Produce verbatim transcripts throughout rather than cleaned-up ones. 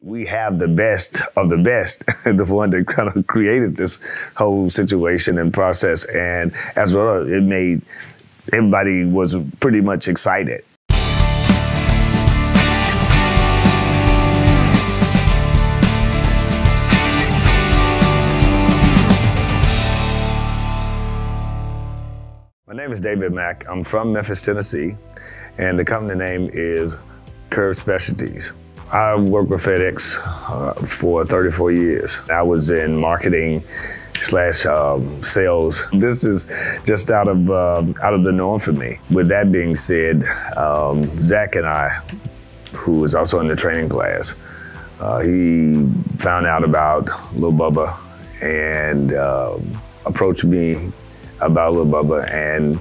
We have the best of the best, the one that kind of created this whole situation and process. And as well, it made everybody was pretty much excited. My name is David Mack. I'm from Memphis, Tennessee, and the company name is Curb Specialties. I worked with FedEx uh, for thirty-four years. I was in marketing slash um, sales. This is just out of uh, out of the norm for me. With that being said, um, Zach and I, who was also in the training class, uh, he found out about Lil' Bubba and uh, approached me about Lil' Bubba, and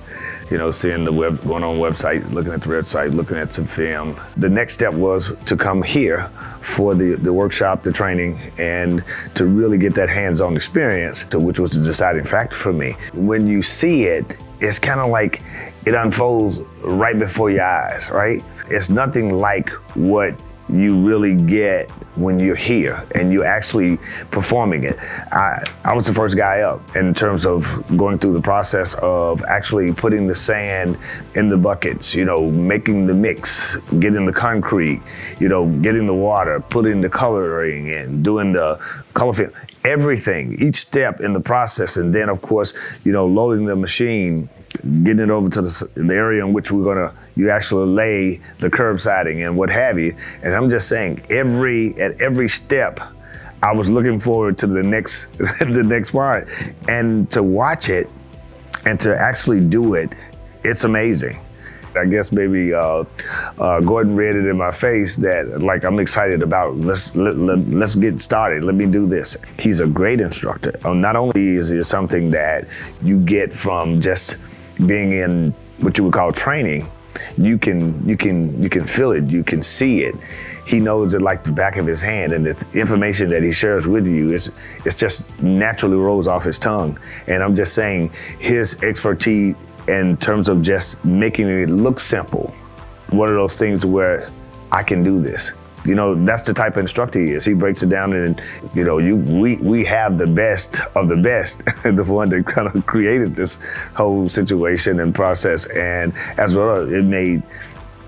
you know, seeing the web, going on website, looking at the website, looking at some film. The next step was to come here for the, the workshop, the training, and to really get that hands-on experience, to which was the deciding factor for me. When you see it, it's kind of like it unfolds right before your eyes, right? It's nothing like what you really get when you're here and you're actually performing it. I, I was the first guy up in terms of going through the process of actually putting the sand in the buckets, you know, making the mix, getting the concrete, you know, getting the water, putting the coloring in, doing the color film, everything, each step in the process. And then of course, you know, loading the machine, getting it over to the, the area in which we're gonna, you actually lay the curb siding and what have you. And I'm just saying, every at every step, I was looking forward to the next, the next part. And to watch it and to actually do it, it's amazing. I guess maybe uh, uh, Gordon read it in my face that like I'm excited about. Let's let, let, let's get started. Let me do this. He's a great instructor. Not only is it something that you get from just being in what you would call training, you can you can you can feel it. You can see it. He knows it like the back of his hand, and the information that he shares with you is it's just naturally rolls off his tongue. And I'm just saying his expertise in terms of just making it look simple. One of those things where I can do this. You know, that's the type of instructor he is. He breaks it down and, you know, you we, we have the best of the best, the one that kind of created this whole situation and process. And as well, it made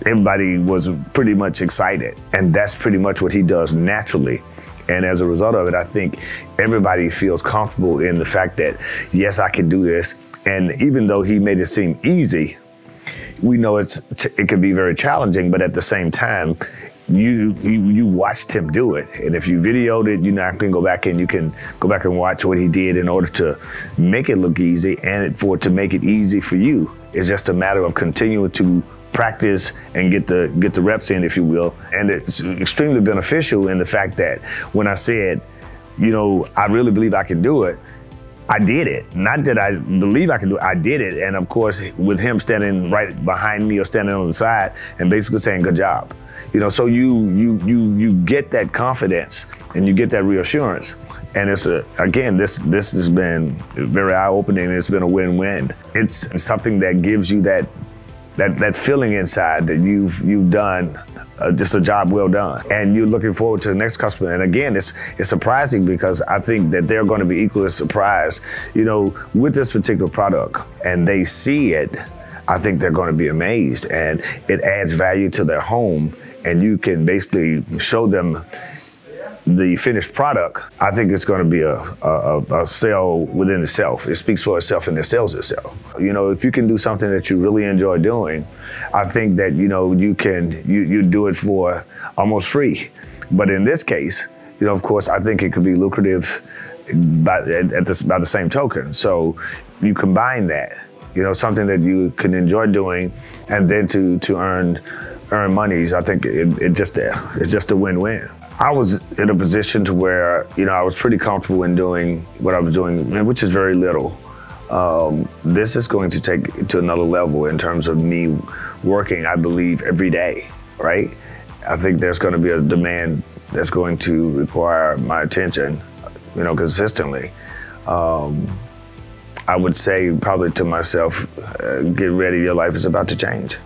everybody was pretty much excited. And that's pretty much what he does naturally. And as a result of it, I think everybody feels comfortable in the fact that, yes, I can do this. And even though he made it seem easy, we know it's it can be very challenging, but at the same time, you, you you watched him do it. And if you videoed it, you now can go back and you can go back and watch what he did in order to make it look easy and for to make it easy for you. It's just a matter of continuing to practice and get the, get the reps in, if you will. And it's extremely beneficial in the fact that when I said, you know, I really believe I can do it, I did it. Not that I believe I could do it, I did it. And of course, with him standing right behind me or standing on the side and basically saying, good job. You know, so you you you you get that confidence and you get that reassurance. And it's a, again, this this has been very eye-opening and it's been a win-win. It's something that gives you that that that feeling inside that you've you've done Uh, just a job well done. And you're looking forward to the next customer. And again, it's, it's surprising because I think that they're gonna be equally surprised, you know, with this particular product. And they see it, I think they're gonna be amazed. And it adds value to their home. And you can basically show them the finished product. I think it's gonna be a, a, a sale within itself. It speaks for itself and it sells itself. You know, if you can do something that you really enjoy doing, I think that, you know, you can, you, you do it for almost free. But in this case, you know, of course, I think it could be lucrative by, at this, by the same token. So you combine that, you know, something that you can enjoy doing and then to, to earn, earn monies, I think it, it just, it's just a win-win. I was in a position to where, you know, I was pretty comfortable in doing what I was doing, which is very little. Um, this is going to take it to another level in terms of me working, I believe, every day, right? I think there's going to be a demand that's going to require my attention, you know, consistently. Um, I would say probably to myself, uh, get ready, your life is about to change.